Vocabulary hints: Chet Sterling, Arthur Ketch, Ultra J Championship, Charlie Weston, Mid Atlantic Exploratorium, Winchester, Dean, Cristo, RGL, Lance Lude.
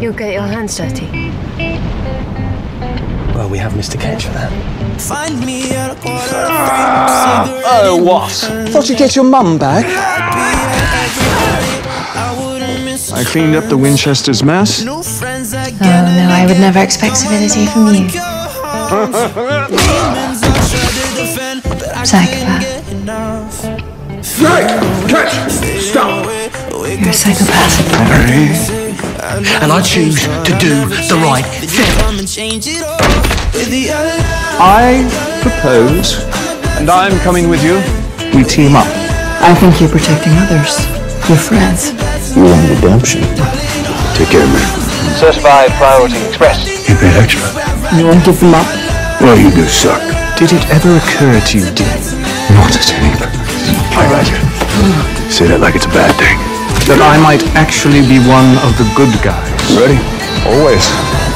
You'll get your hands dirty. Well, we have Mr. Ketch for that. Find me at a quarter. Oh, what? Thought you'd get your mum back. I cleaned up the Winchester's mess. Oh, no, I would never expect civility from you. Psychopath. Snake! Catch! Stop! You're a psychopath. And I choose to do the right thing. I propose, and I'm coming with you, we team up. I think you're protecting others, your friends. You want redemption. Take care, man. Search by Priority Express. You've been excellent. You won't give them up? Well, you do suck. Did it ever occur to you, Dean? Not at any point. I like it. Say that like it's a bad thing. That I might actually be one of the good guys. Ready? Always.